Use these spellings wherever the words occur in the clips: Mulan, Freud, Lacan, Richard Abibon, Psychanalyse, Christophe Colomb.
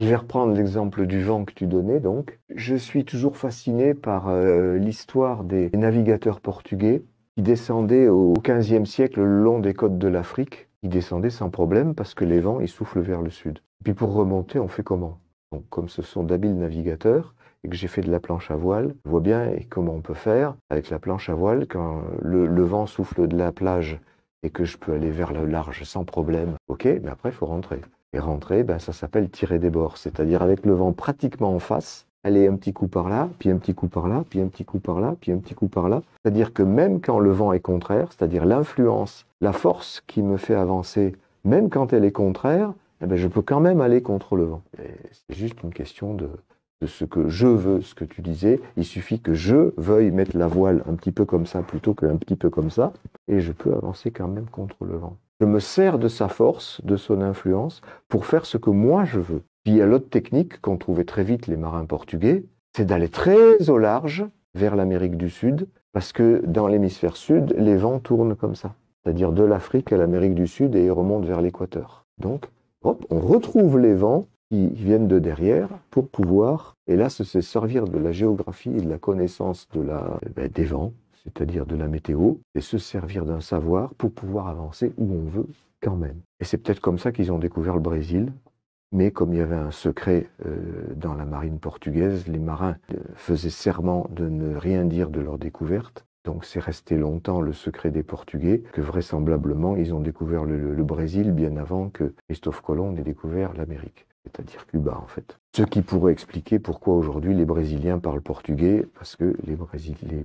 Je vais reprendre l'exemple du vent que tu donnais, donc. Je suis toujours fasciné par l'histoire des navigateurs portugais qui descendaient au XVe siècle le long des côtes de l'Afrique. Ils descendaient sans problème parce que les vents, ils soufflent vers le sud. Puis pour remonter, on fait comment? Donc, comme ce sont d'habiles navigateurs et que j'ai fait de la planche à voile, je vois bien comment on peut faire avec la planche à voile quand le vent souffle de la plage et que je peux aller vers le large sans problème. Ok, mais après, il faut rentrer. Et rentrer, ben, ça s'appelle tirer des bords, c'est-à-dire avec le vent pratiquement en face, aller un petit coup par là, puis un petit coup par là, puis un petit coup par là, puis un petit coup par là. C'est-à-dire que même quand le vent est contraire, c'est-à-dire l'influence, la force qui me fait avancer, même quand elle est contraire, eh ben, je peux quand même aller contre le vent. C'est juste une question de ce que je veux, ce que tu disais. Il suffit que je veuille mettre la voile un petit peu comme ça plutôt qu'un petit peu comme ça, et je peux avancer quand même contre le vent. Je me sers de sa force, de son influence, pour faire ce que moi je veux. Puis il y a l'autre technique qu'ont trouvé très vite les marins portugais, c'est d'aller très au large vers l'Amérique du Sud, parce que dans l'hémisphère sud, les vents tournent comme ça, c'est-à-dire de l'Afrique à l'Amérique du Sud et ils remontent vers l'équateur. Donc, hop, on retrouve les vents qui viennent de derrière pour pouvoir, et là, c'est servir de la géographie et de la connaissance de des vents, c'est-à-dire de la météo, et se servir d'un savoir pour pouvoir avancer où on veut quand même. Et c'est peut-être comme ça qu'ils ont découvert le Brésil, mais comme il y avait un secret dans la marine portugaise, les marins faisaient serment de ne rien dire de leur découverte, donc c'est resté longtemps le secret des Portugais, que vraisemblablement ils ont découvert le Brésil bien avant que Christophe Colomb n'ait découvert l'Amérique, c'est-à-dire Cuba en fait. Ce qui pourrait expliquer pourquoi aujourd'hui les Brésiliens parlent portugais, parce que les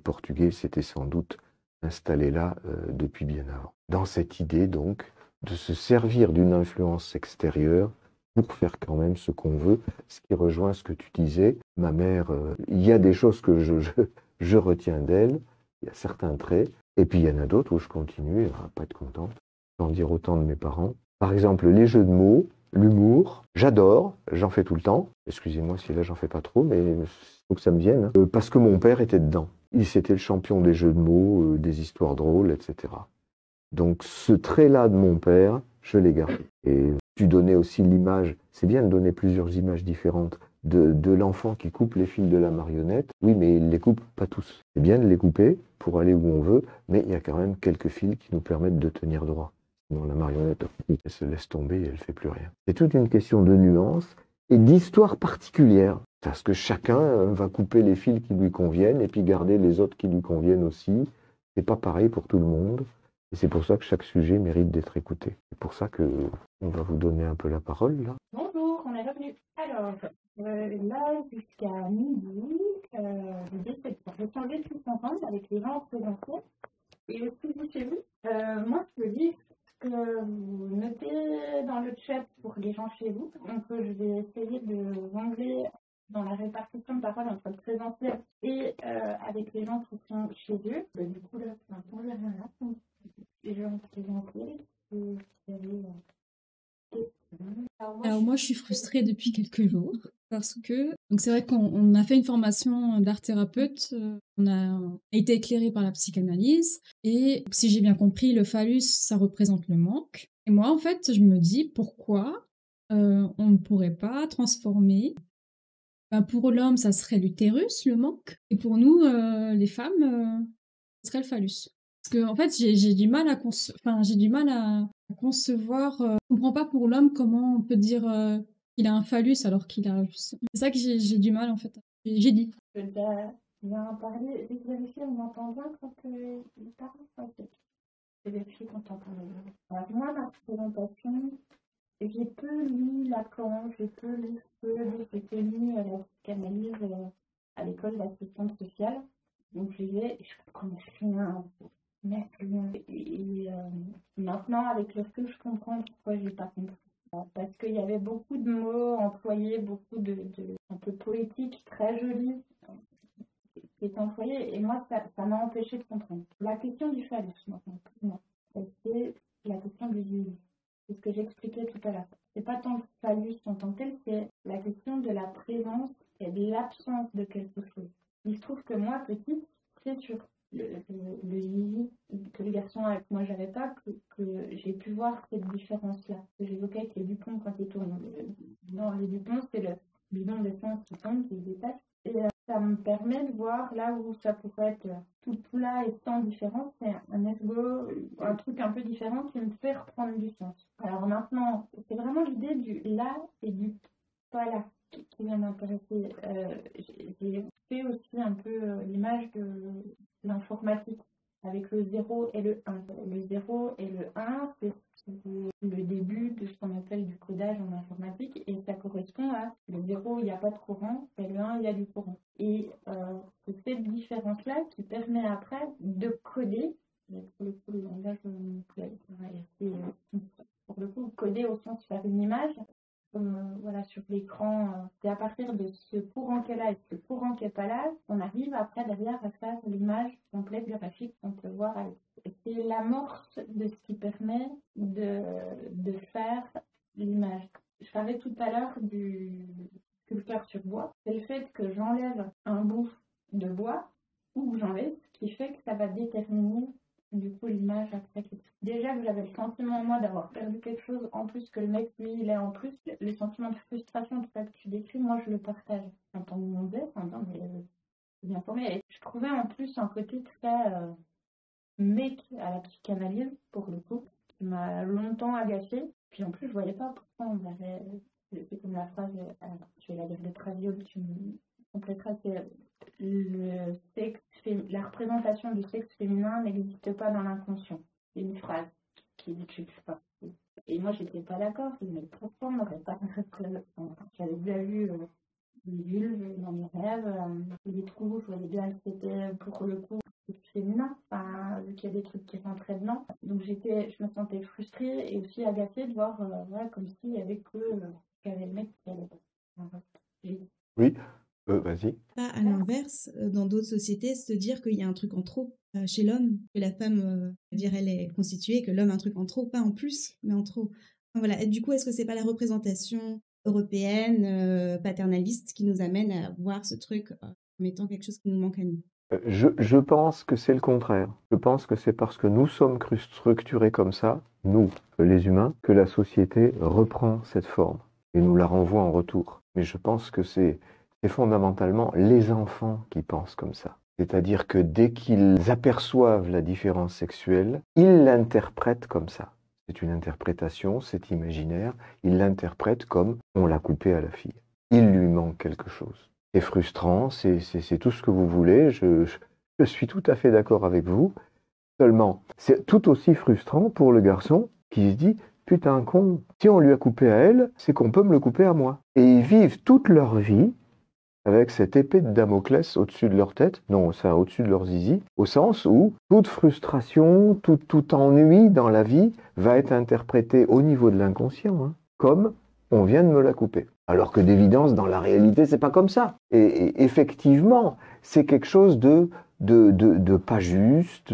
Portugais s'étaient sans doute installés là depuis bien avant. Dans cette idée donc de se servir d'une influence extérieure pour faire quand même ce qu'on veut, ce qui rejoint ce que tu disais. Ma mère, il y a des choses que je retiens d'elle, il y a certains traits, et puis il y en a d'autres où je continue à pas être contente, sans dire autant de mes parents. Par exemple, les jeux de mots, l'humour, j'adore, j'en fais tout le temps. Excusez-moi si là j'en fais pas trop, mais il faut que ça me vienne. Parce que mon père était dedans. Il c'était le champion des jeux de mots, des histoires drôles, etc. Donc ce trait-là de mon père, je l'ai gardé. Et tu donnais aussi l'image, c'est bien de donner plusieurs images différentes, de l'enfant qui coupe les fils de la marionnette. Oui, mais il les coupe pas tous. C'est bien de les couper pour aller où on veut, mais il y a quand même quelques fils qui nous permettent de tenir droit. Sinon, la marionnette, elle se laisse tomber et elle ne fait plus rien. C'est toute une question de nuances et d'histoires particulières. Parce que chacun va couper les fils qui lui conviennent et puis garder les autres qui lui conviennent aussi. C'est pas pareil pour tout le monde. Et c'est pour ça que chaque sujet mérite d'être écouté. C'est pour ça qu'on va vous donner un peu la parole, là. Bonjour, on est revenu. Alors, là, jusqu'à midi, j'ai changé de sous-entente avec les gens en présentiel. Et aussi, vous chez vous, moi, je peux dire que vous notez dans le chat pour les gens chez vous. Donc, je vais essayer de jongler dans la répartition de parole entre le présentiel et avec les gens qui sont chez eux. Et du coup, là, c'est un peu là. Les gens présentiels, vous savez. Alors moi, je suis frustrée depuis quelques jours parce que donc c'est vrai qu'on a fait une formation d'art thérapeute, on a été éclairé par la psychanalyse et si j'ai bien compris, le phallus, ça représente le manque. Et moi, en fait, je me dis pourquoi on ne pourrait pas transformer. Ben, pour l'homme, ça serait l'utérus, le manque, et pour nous, les femmes, ce serait le phallus. Parce que en fait, j'ai du mal à concevoir, je comprends pas pour l'homme comment on peut dire qu'il a un phallus alors qu'il a... C'est ça que j'ai du mal en fait, j'ai dit. Je vais en parler, je vais vérifier, on m'entend bien quand il parle, je vais vérifier quand on parle. Alors moi, ma présentation, j'ai peu lu Lacan, j'ai peu lu Freud, j'ai peu lu la psychanalyse à l'école d'assistante sociale, donc j'y vais et je comprends rien. Et maintenant, avec le recul, je comprends pourquoi j'ai pas compris ça. Parce qu'il y avait beaucoup de mots employés, beaucoup de un peu poétiques, très jolis, qui étaient employés. Et moi, ça m'a empêché de comprendre. La question du phallus, maintenant, pour moi, c'est la question du vide. C'est ce que j'expliquais tout à l'heure. C'est pas tant le phallus en tant que tel, c'est la question de la présence et de l'absence de quelque chose. Il se trouve que moi, petite, c'est sûr. Le zizi que le garçon avec moi j'avais pas, que j'ai pu voir cette différence là que j'évoquais avec les Dupont quand ils tournent. Dans les Dupont, c'est le nombre de sens qui compte, qui se détachent. Et ça me permet de voir là où ça pourrait être tout plat et tant différent, c'est un esgo, un truc un peu différent qui me fait reprendre du sens. Alors maintenant, c'est vraiment l'idée du là et du pas là qui vient m'intéresser. J'ai fait aussi un peu l'image de l'informatique avec le 0 et le 1. Le 0 et le 1, c'est le début de ce qu'on appelle du codage en informatique, et ça correspond à le 0, il n'y a pas de courant, et le 1, il y a du courant. Et c'est cette différence-là qui permet après de coder, pour le coup, le langage pour le coup, coder au sens de faire une image, comme voilà, sur l'écran, c'est à partir de ce courant qui est là et ce courant qui n'est pas là, on arrive après derrière à faire l'image complète graphique qu'on peut voir avec. C'est l'amorce de ce qui permet de faire l'image. Je parlais tout à l'heure du sculpteur sur bois. C'est le fait que j'enlève un bout de bois ou que j'enlève, ce qui fait que ça va déterminer du coup l'image après. Déjà que j'avais le sentiment moi d'avoir perdu quelque chose en plus que le mec lui il est en plus. Le sentiment de frustration tout ça que tu décris, moi je le partage en tant que mondaine, en tant que bien formé. Je trouvais en plus un côté très... mec à la psychanalyse, pour le coup, qui m'a longtemps agacée. Puis en plus, je voyais pas pourquoi on avait... C'est comme la phrase, je vais la lire de Traviole, tu me compléteras, c'est la représentation du sexe féminin n'existe pas dans l'inconscient. C'est une phrase qui dit que je pas. Et moi, j'étais pas d'accord, mais pourquoi on n'aurait pas... J'avais déjà vu... des vulves dans mes rêves, des trous, je voyais bien que c'était pour le coup féminin, enfin, vu qu'il y a des trucs qui rentraient dedans. Donc je me sentais frustrée et aussi agacée de voir voilà, comme s'il y avait que le mec qui allait pas. Oui, vas-y. Pas à l'inverse, dans d'autres sociétés, se dire qu'il y a un truc en trop chez l'homme, que la femme, elle est constituée, que l'homme a un truc en trop, pas en plus, mais en trop. Enfin, voilà. Et du coup, est-ce que c'est pas la représentation européenne, paternaliste, qui nous amène à voir ce truc comme étant quelque chose qui nous manque à nous? Je pense que c'est le contraire. Je pense que c'est parce que nous sommes structurés comme ça, nous, les humains, que la société reprend cette forme et nous la renvoie en retour. Mais je pense que c'est fondamentalement les enfants qui pensent comme ça. C'est-à-dire que dès qu'ils aperçoivent la différence sexuelle, ils l'interprètent comme ça. C'est une interprétation, c'est imaginaire. Il l'interprète comme on l'a coupé à la fille. Il lui manque quelque chose. C'est frustrant, c'est tout ce que vous voulez. Je suis tout à fait d'accord avec vous. Seulement, c'est tout aussi frustrant pour le garçon qui se dit « Putain, con, si on lui a coupé à elle, c'est qu'on peut me le couper à moi. » Et ils vivent toute leur vie avec cette épée de Damoclès au-dessus de leur tête, non, ça au-dessus de leur zizi, au sens où toute frustration, tout ennui dans la vie va être interprété au niveau de l'inconscient, hein, comme « on vient de me la couper ». Alors que d'évidence, dans la réalité, c'est pas comme ça. Et effectivement, c'est quelque chose de pas juste,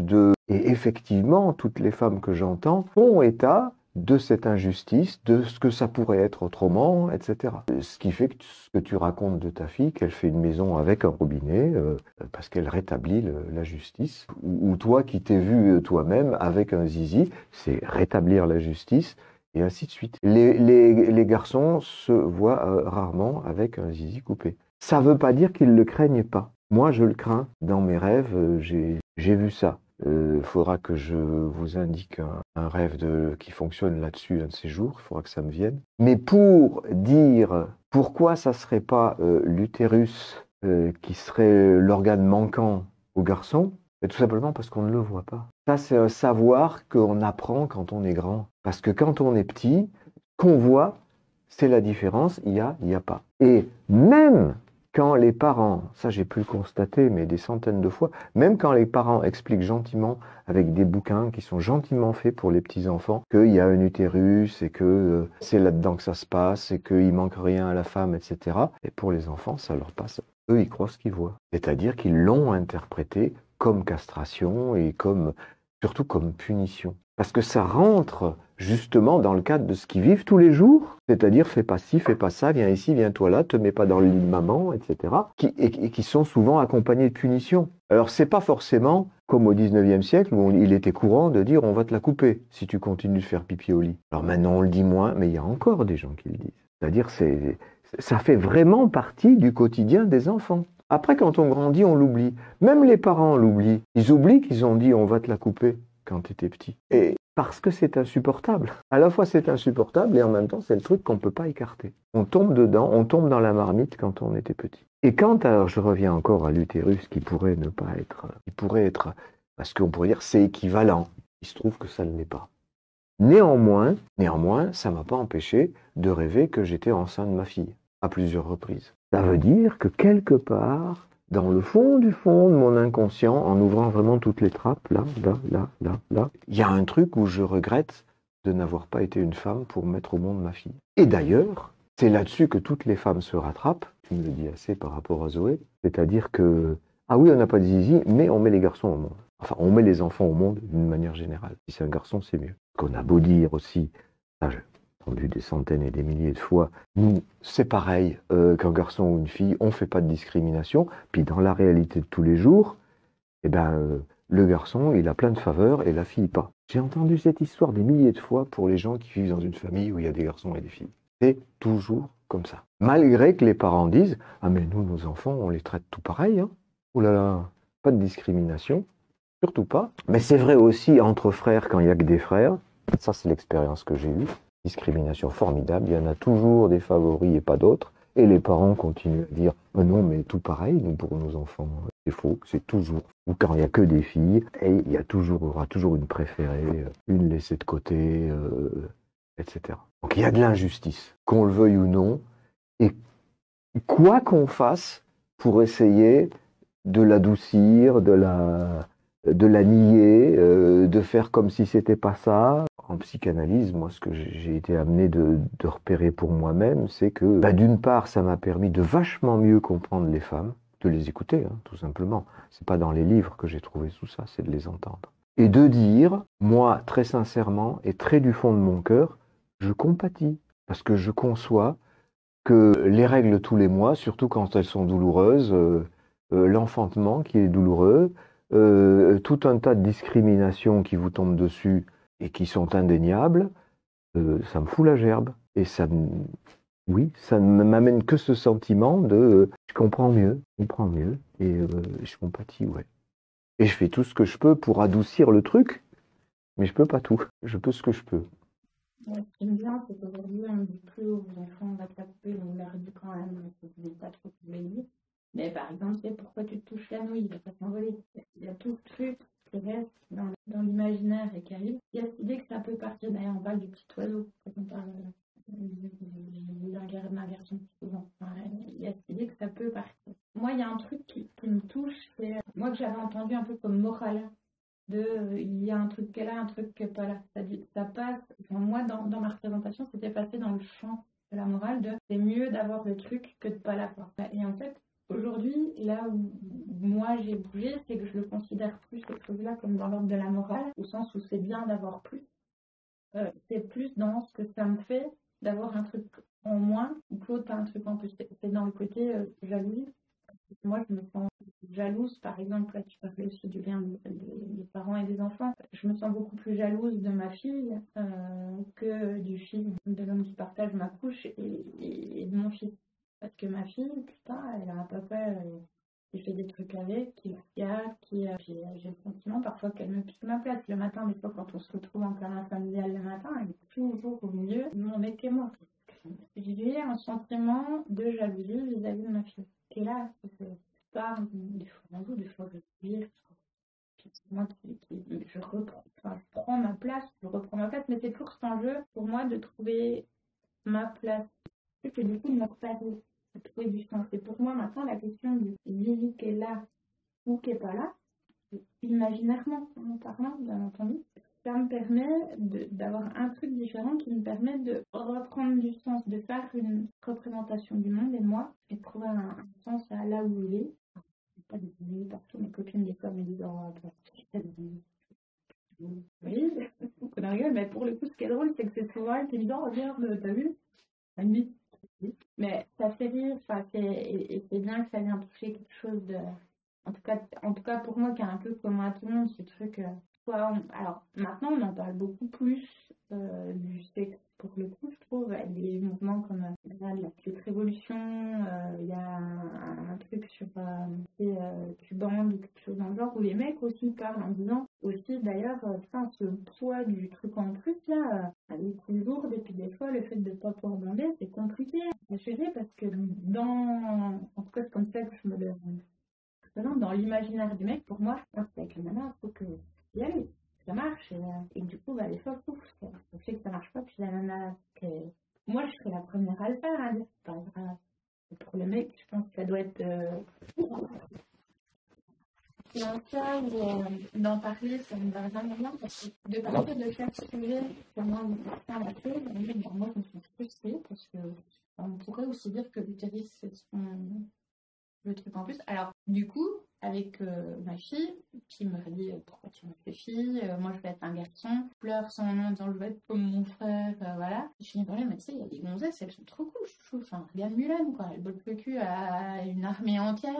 et effectivement, toutes les femmes que j'entends font état de cette injustice, de ce que ça pourrait être autrement, etc. Ce qui fait que ce que tu racontes de ta fille, qu'elle fait une maison avec un robinet, parce qu'elle rétablit la justice, ou toi qui t'es vu toi-même avec un zizi, c'est rétablir la justice, et ainsi de suite. Les garçons se voient rarement avec un zizi coupé. Ça ne veut pas dire qu'ils ne le craignent pas. Moi, je le crains. Dans mes rêves, j'ai vu ça. Il faudra que je vous indique un rêve qui fonctionne là-dessus un de ces jours, il faudra que ça me vienne. Mais pour dire pourquoi ça ne serait pas l'utérus qui serait l'organe manquant au garçon, tout simplement parce qu'on ne le voit pas. Ça, c'est un savoir qu'on apprend quand on est grand. Parce que quand on est petit, qu'on voit, c'est la différence, il y a pas. Et même... Quand les parents, ça j'ai pu le constater, mais des centaines de fois, même quand les parents expliquent gentiment, avec des bouquins qui sont gentiment faits pour les petits-enfants, qu'il y a un utérus et que c'est là-dedans que ça se passe et qu'il manque rien à la femme, etc. Et pour les enfants, ça leur passe. Eux, ils croient ce qu'ils voient. C'est-à-dire qu'ils l'ont interprété comme castration et surtout comme punition. Parce que ça rentre justement dans le cadre de ce qu'ils vivent tous les jours, c'est-à-dire fais pas ci, fais pas ça, viens ici, viens-toi là, te mets pas dans le lit de maman, etc., qui sont souvent accompagnés de punitions. Alors c'est pas forcément comme au 19e siècle où il était courant de dire on va te la couper si tu continues de faire pipi au lit. Alors maintenant on le dit moins, mais il y a encore des gens qui le disent. C'est-à-dire c'est ça fait vraiment partie du quotidien des enfants. Après, quand on grandit, on l'oublie. Même les parents l'oublient. Ils oublient qu'ils ont dit « on va te la couper » quand tu étais petit. Et parce que c'est insupportable. À la fois, c'est insupportable et en même temps, c'est le truc qu'on ne peut pas écarter. On tombe dedans, on tombe dans la marmite quand on était petit. Et quand, alors je reviens encore à l'utérus qui pourrait ne pas être, qui pourrait être, parce qu'on pourrait dire c'est équivalent, il se trouve que ça ne l'est pas. Néanmoins, ça ne m'a pas empêché de rêver que j'étais enceinte de ma fille, à plusieurs reprises. Ça veut dire que quelque part, dans le fond de mon inconscient, en ouvrant vraiment toutes les trappes, là, il y a un truc où je regrette de n'avoir pas été une femme pour mettre au monde ma fille. Et d'ailleurs, c'est là-dessus que toutes les femmes se rattrapent, tu me le dis assez par rapport à Zoé, c'est-à-dire que, ah oui, on n'a pas de zizi, mais on met les garçons au monde. Enfin, on met les enfants au monde d'une manière générale. Si c'est un garçon, c'est mieux. Qu'on a beau dire aussi, là j'ai entendu des centaines et des milliers de fois, nous, c'est pareil qu'un garçon ou une fille, on ne fait pas de discrimination. Puis dans la réalité de tous les jours, eh ben, le garçon, il a plein de faveurs et la fille pas. J'ai entendu cette histoire des milliers de fois pour les gens qui vivent dans une famille où il y a des garçons et des filles. C'est toujours comme ça. Malgré que les parents disent, ah mais nous, nos enfants, on les traite tout pareil, hein. Oh là là, pas de discrimination. Surtout pas. Mais c'est vrai aussi entre frères quand il n'y a que des frères. Ça, c'est l'expérience que j'ai eue. Discrimination formidable. Il y en a toujours des favoris et pas d'autres. Et les parents continuent à dire « Non, mais tout pareil, nous, pour nos enfants, c'est faux, c'est toujours. » Ou quand il n'y a que des filles, et il y a toujours, aura toujours une préférée, une laissée de côté, etc. Donc il y a de l'injustice, qu'on le veuille ou non. Et quoi qu'on fasse pour essayer de l'adoucir, de la nier, de faire comme si c'était pas ça. En psychanalyse, moi, ce que j'ai été amené de repérer pour moi-même, c'est que, bah, d'une part, ça m'a permis de vachement mieux comprendre les femmes, de les écouter, hein, tout simplement. C'est pas dans les livres que j'ai trouvé tout ça, c'est de les entendre. Et de dire, moi, très sincèrement et très du fond de mon cœur, je compatis, parce que je conçois que les règles tous les mois, surtout quand elles sont douloureuses, l'enfantement qui est douloureux, tout un tas de discriminations qui vous tombent dessus et qui sont indéniables, ça me fout la gerbe. Et ça me... Oui, ça ne m'amène que ce sentiment de je comprends mieux, et je compatis, ouais. Et je fais tout ce que je peux pour adoucir le truc, mais je peux pas tout. Je peux ce que je peux. Ouais, ce qui est bien, c'est qu'aujourd'hui, on ne dit plus aux enfants, on va te la couper, on leur dit quand même, mais c'est que vous n'êtes pas trop couper. Mais par exemple, c'est pourquoi tu te touches la nouille, il va pas s'envoler. Il y a tout le truc qui reste dans l'imaginaire et qui arrive. Il y a cette idée que ça peut partir d'ailleurs en bas du petit oiseau, quand on parle d'un garçon souvent. Il y a cette idée que ça peut partir. Moi, il y a un truc qui me touche, c'est moi que j'avais entendu un peu comme morale, de il y a un truc qui est là, un truc qui n'est pas là. Ça passe, enfin, moi dans ma représentation, c'était passé dans le champ de la morale de c'est mieux d'avoir le truc que de pas l'avoir. Et en fait, aujourd'hui, là où moi j'ai bougé, c'est que je le considère plus cette chose-là comme dans l'ordre de la morale, au sens où c'est bien d'avoir plus. C'est plus dans ce que ça me fait d'avoir un truc en moins, ou que l'autre a un truc en plus. C'est dans le côté jalousie. Moi, je me sens jalouse, par exemple, là tu parlais aussi du lien des parents et des enfants. Je me sens beaucoup plus jalouse de ma fille que du fils de l'homme qui partage ma couche et de mon fils. Parce que ma fille, putain, elle a un papa qui fait des trucs avec, qui la regarde, j'ai le sentiment parfois qu'elle me pique ma place le matin, des fois quand on se retrouve en plein familial le matin, elle est toujours au milieu de mon mec et moi. J'ai un sentiment de jalousie vis-à-vis de ma fille. Et là, je parle des fois dans vous, des fois je vire, moi je reprends ma place, mais c'est toujours cet enjeu pour moi de trouver ma place. C'est que du coup, il m'a repassé à trouver du sens. Et pour moi, maintenant, la question du zizi qui est là ou qui n'est pas là, imaginairement, en parlant, bien entendu, ça me permet d'avoir un truc différent qui me permet de reprendre du sens, de faire une représentation du monde et moi, et de trouver un sens à là où il est. Pas des zizi partout, mes copines des fois me disent oh, t'as des zizi. Oui, on rigole, mais pour le coup, ce qui est drôle, c'est que c'est souvent elle qui dit oh, regarde, t'as vu limite. Mais ça fait rire, enfin, c'est bien que ça vienne toucher quelque chose de... En tout cas pour moi, qui est un peu commun à tout le monde, ce truc... Alors maintenant, on en parle beaucoup plus du sexe pour le coup, je trouve, avec des mouvements comme la petite révolution, il y a un truc sur Cuband ou quelque chose dans le genre, où les mecs aussi parlent en disant aussi d'ailleurs, ce poids du truc en plus là, avec les lourdes, et puis des fois le fait de ne pas pouvoir bander, c'est compliqué à gérer parce que dans, en tout cas c'est comme ça que je me le présente, dans l'imaginaire des mecs, pour moi, avec les nanas, il faut que y aller. Ça marche, et du coup, les fois, je sais que ça marche pas, puis la nana, moi je serais la première à le faire, hein, c'est pas grave. Pour le mec, je pense que ça doit être dans ça ou d'en parler, ça ne va jamais rien, parce que de partir de chaque sujet, pour moi, c'est un peu, moi je me sens frustrée, parce que on pourrait aussi dire que l'utérus, c'est le truc en plus. Alors, du coup, avec ma fille qui me dit pourquoi tu me fais fille, moi je veux être un garçon, pleure sans nom dans le bête comme mon frère, voilà. Je lui dis, mais tu sais, il y a des gonzesses, elles sont trop cool, je trouve. Enfin, regarde Mulan, quoi, elle botte le cul à une armée entière,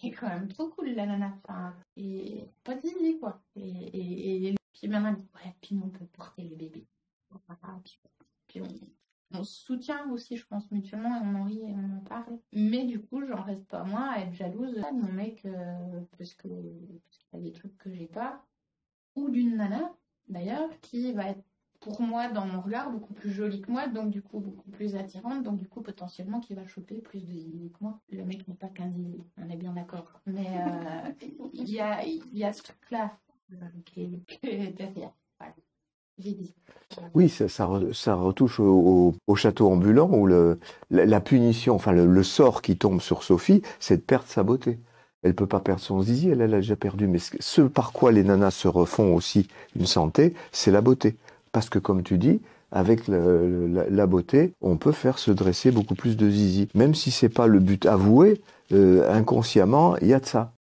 c'est quand même trop cool la nana. Enfin, et pas easy, quoi. Et puis maman elle dit, ouais, puis on peut porter les bébés. Puis on se soutient aussi, je pense, mutuellement, et on en rit et on en parle. Mais du coup, j'en reste pas moins à être jalouse de mon mec, parce qu'il y a des trucs que j'ai pas. Ou d'une nana, d'ailleurs, qui va être, pour moi, dans mon regard, beaucoup plus jolie que moi, donc du coup, beaucoup plus attirante, donc du coup, potentiellement, qui va choper plus de zizi que moi. Le mec n'est pas qu'un zizi, on est bien d'accord. Mais il y a ce truc-là qui est derrière. Oui, ça retouche au château ambulant où la punition, enfin le sort qui tombe sur Sophie, c'est de perdre sa beauté. Elle ne peut pas perdre son zizi, elle l'a déjà perdu. Mais ce par quoi les nanas se refont aussi une santé, c'est la beauté. Parce que comme tu dis, avec la beauté, on peut faire se dresser beaucoup plus de zizi. Même si ce n'est pas le but avoué, inconsciemment, il y a de ça.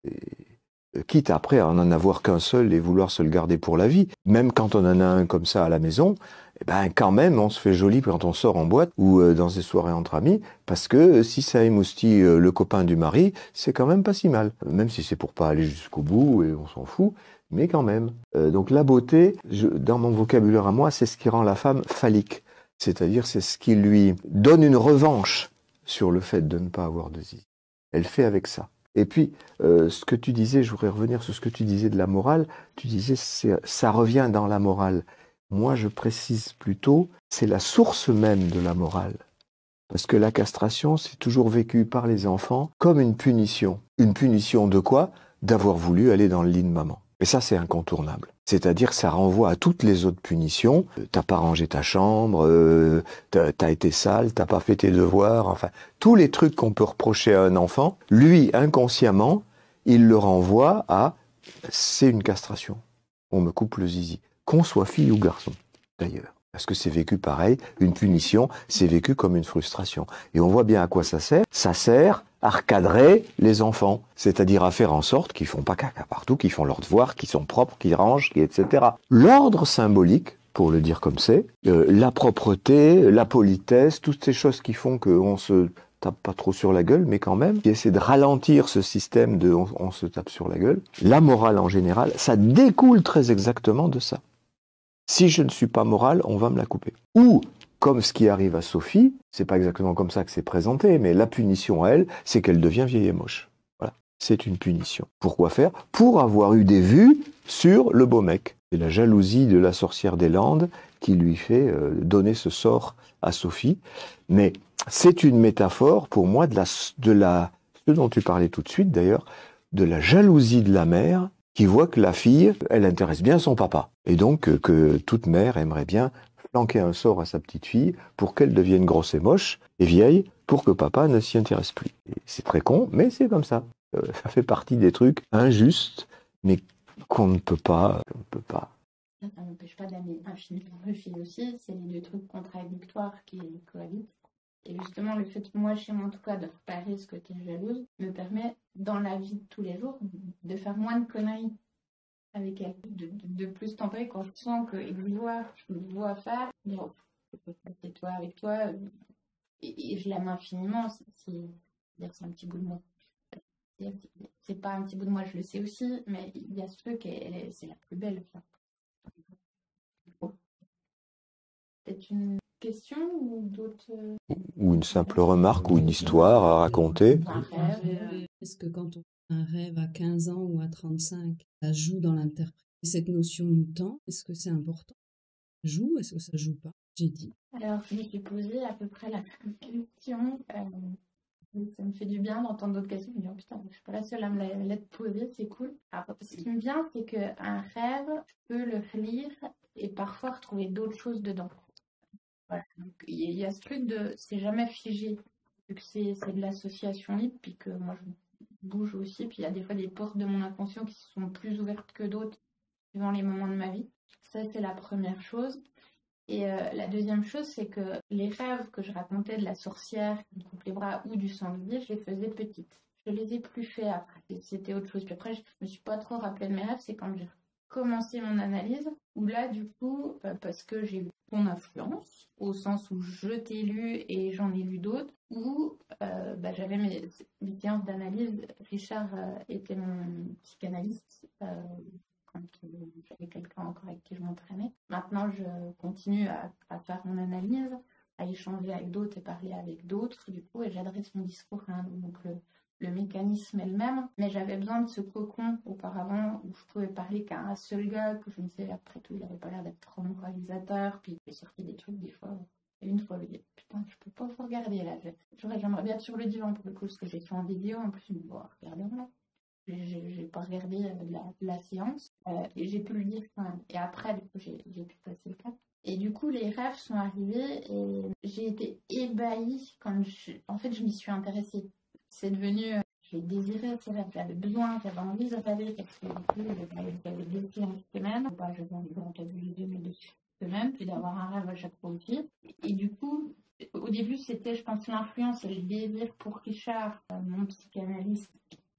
Quitte après à n'en avoir qu'un seul et vouloir se le garder pour la vie. Même quand on en a un comme ça à la maison, eh ben quand même on se fait joli quand on sort en boîte ou dans des soirées entre amis, parce que si ça émoustille le copain du mari, c'est quand même pas si mal. Même si c'est pour pas aller jusqu'au bout et on s'en fout, mais quand même. Donc la beauté, dans mon vocabulaire à moi, c'est ce qui rend la femme phallique. C'est-à-dire c'est ce qui lui donne une revanche sur le fait de ne pas avoir de zizi. Elle fait avec ça. Et puis, ce que tu disais, je voudrais revenir sur ce que tu disais de la morale. Tu disais, ça revient dans la morale. Moi, je précise plutôt, c'est la source même de la morale. Parce que la castration, c'est toujours vécu par les enfants comme une punition. Une punition de quoi? D'avoir voulu aller dans le lit de maman. Et ça, c'est incontournable. C'est-à-dire, ça renvoie à toutes les autres punitions. T'as pas rangé ta chambre, t'as été sale, t'as pas fait tes devoirs, enfin, tous les trucs qu'on peut reprocher à un enfant, lui, inconsciemment, il le renvoie à « c'est une castration, on me coupe le zizi », qu'on soit fille ou garçon, d'ailleurs. Parce que c'est vécu pareil, une punition, c'est vécu comme une frustration. Et on voit bien à quoi ça sert. Ça sert à recadrer les enfants, c'est-à-dire à faire en sorte qu'ils font pas caca partout, qu'ils font leurs devoirs, qu'ils sont propres, qu'ils rangent, etc. L'ordre symbolique, pour le dire comme c'est, la propreté, la politesse, toutes ces choses qui font qu'on se tape pas trop sur la gueule, mais quand même, qui essaie de ralentir ce système de on se tape sur la gueule. La morale en général, ça découle très exactement de ça. Si je ne suis pas moral, on va me la couper. Ou, comme ce qui arrive à Sophie, c'est pas exactement comme ça que c'est présenté, mais la punition à elle, c'est qu'elle devient vieille et moche. Voilà, c'est une punition. Pourquoi faire? Pour avoir eu des vues sur le beau mec. C'est la jalousie de la sorcière des Landes qui lui fait donner ce sort à Sophie. Mais c'est une métaphore, pour moi, ce dont tu parlais tout de suite d'ailleurs, de la jalousie de la mère, qui voit que la fille, elle intéresse bien son papa. Et donc que toute mère aimerait bien flanquer un sort à sa petite fille pour qu'elle devienne grosse et moche et vieille pour que papa ne s'y intéresse plus. C'est très con, mais c'est comme ça. Ça fait partie des trucs injustes, mais qu'on ne peut pas. On peut pas. Ça n'empêche pas d'amener infiniment le fil aussi. C'est les deux trucs contradictoires qui cohabitent. Et justement, le fait, moi, chez moi, en tout cas, de reparer ce côté jalouse, me permet, dans la vie de tous les jours, de faire moins de conneries avec elle. De plus tempérer quand je sens que je me vois faire, c'est toi avec toi, et je l'aime infiniment, c'est un petit bout de moi. C'est pas un petit bout de moi, je le sais aussi, mais il y a ce truc, c'est la plus belle. C'est une question ou d'autres... Ou une simple remarque ou une histoire à raconter. Un rêve. Est-ce que quand on fait un rêve à 15 ans ou à 35, ça joue dans l'interprétation? Cette notion de temps, est-ce que c'est important? Ça joue? Est-ce que ça joue pas? J'ai dit. Alors, je me suis posé à peu près la même question. Ça me fait du bien d'entendre d'autres questions. Je me dis, oh putain, je suis pas la seule à me l'être posée, c'est cool. Alors, ce qui me vient, c'est qu'un rêve, je peux le relire et parfois retrouver d'autres choses dedans. Voilà. Donc, il y a ce truc de, c'est jamais figé, vu que c'est de l'association libre, puis que moi je bouge aussi, puis il y a des fois des portes de mon inconscient qui sont plus ouvertes que d'autres, suivant les moments de ma vie. Ça, c'est la première chose. Et la deuxième chose, c'est que les rêves que je racontais de la sorcière qui me coupe les bras ou du sanglier, je les faisais petites. Je les ai plus fait après. C'était autre chose. Puis après, je me suis pas trop rappelée de mes rêves. C'est quand j'ai commencé mon analyse, où là, du coup, parce que j'ai eu ton influence, au sens où je t'ai lu et j'en ai lu d'autres, où j'avais mes séances d'analyse. Richard était mon psychanalyste. Quand j'avais quelqu'un encore avec qui je m'entraînais. Maintenant, je continue à faire mon analyse, à échanger avec d'autres et parler avec d'autres, du coup, et j'adresse mon discours à donc le mécanisme est le même, mais j'avais besoin de ce cocon auparavant où je pouvais parler qu'à un seul gars, que je me disais, après tout, il n'avait pas l'air d'être trop moralisateur, puis j'ai sorti des trucs des fois. Et une fois, je me dis, putain, je peux pas vous regarder là, j'aimerais bien être sur le divan pour le coup, parce que j'ai fait en vidéo, en plus, mais bon, regardez-moi. J'ai pas regardé la séance et j'ai pu le lire quand même. Et après, du coup, j'ai pu passer le cap. Et du coup, les rêves sont arrivés et j'ai été ébahie quand je m'y suis intéressée. C'est devenu, j'ai désiré ces rêves, j'avais besoin, j'avais envie de rêver parce que du coup, j'avais deux séances semaine. J'avais envie de semaine, puis d'avoir un rêve à chaque fois aussi. Et du coup, au début, c'était, je pense, l'influence et le désir pour Richard, mon psychanalyste,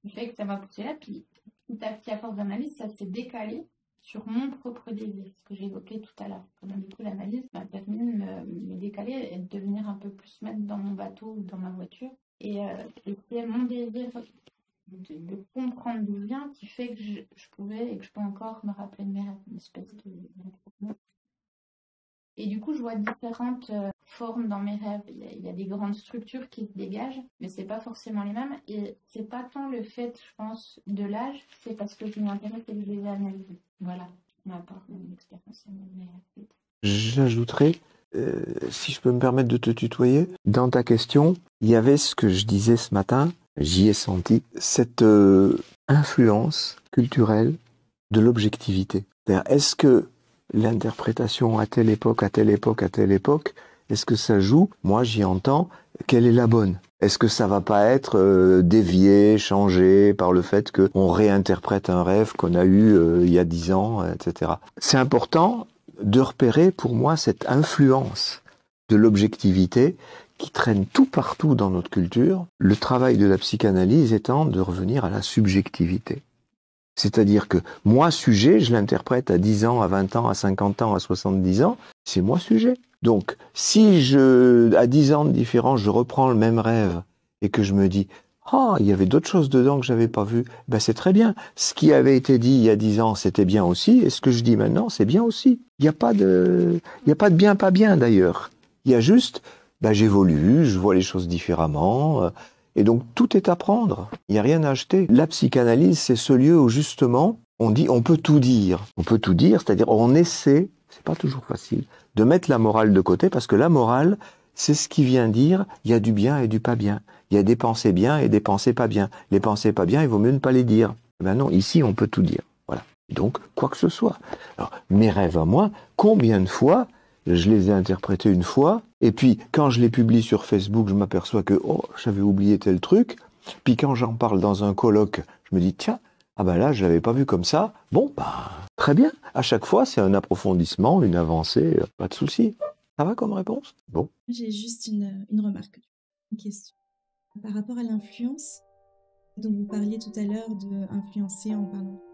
qui fait que ça m'a poussé là, puis tout à petit, à force d'analyse, ça s'est décalé sur mon propre désir, ce que j'évoquais tout à l'heure. Donc, du coup, l'analyse m'a permis de me décaler et de devenir un peu plus maître dans mon bateau ou dans ma voiture. Et c'est mon désir de comprendre d'où vient qui fait que je pouvais et que je peux encore me rappeler de mes rêves, une espèce de... Et du coup, je vois différentes formes dans mes rêves. Il y a des grandes structures qui se dégagent, mais c'est pas forcément les mêmes. Et c'est pas tant le fait, je pense, de l'âge, c'est parce que je m'intéresse et que je les analyse. Voilà, ma part de mon expérience. J'ajouterais, si je peux me permettre de te tutoyer, dans ta question, il y avait ce que je disais ce matin, j'y ai senti, cette influence culturelle de l'objectivité. C'est-à-dire, est-ce que l'interprétation à telle époque, à telle époque, à telle époque, est-ce que ça joue? Moi, j'y entends, quelle est la bonne? Est-ce que ça va pas être dévié, changé par le fait qu'on réinterprète un rêve qu'on a eu il y a 10 ans, etc. C'est important de repérer pour moi cette influence de l'objectivité qui traîne tout partout dans notre culture, le travail de la psychanalyse étant de revenir à la subjectivité. C'est-à-dire que moi, sujet, je l'interprète à 10 ans, à 20 ans, à 50 ans, à 70 ans, c'est moi, sujet. Donc, si à 10 ans de différence, je reprends le même rêve et que je me dis « Ah, il y avait d'autres choses dedans que je n'avais pas vues », ben c'est très bien. Ce qui avait été dit il y a 10 ans, c'était bien aussi, et ce que je dis maintenant, c'est bien aussi. Il n'y a pas de bien, pas bien d'ailleurs. Il y a juste « j'évolue, je vois les choses différemment ». Et donc, tout est à prendre. Il n'y a rien à acheter. La psychanalyse, c'est ce lieu où, justement, on dit, on peut tout dire. On peut tout dire, c'est-à-dire, on essaie, c'est pas toujours facile, de mettre la morale de côté, parce que la morale, c'est ce qui vient dire, il y a du bien et du pas bien. Il y a des pensées bien et des pensées pas bien. Les pensées pas bien, il vaut mieux ne pas les dire. Eh ben non, ici, on peut tout dire. Voilà. Donc, quoi que ce soit. Alors, mes rêves à moi, combien de fois je les ai interprétés une fois, et puis quand je les publie sur Facebook, je m'aperçois que j'avais oublié tel truc, puis quand j'en parle dans un colloque, je me dis tiens, là je l'avais pas vu comme ça, très bien, à chaque fois c'est un approfondissement, une avancée, pas de souci. Ça va comme réponse? Bon. J'ai juste une remarque, une question. Par rapport à l'influence, dont vous parliez tout à l'heure de influencer en parlant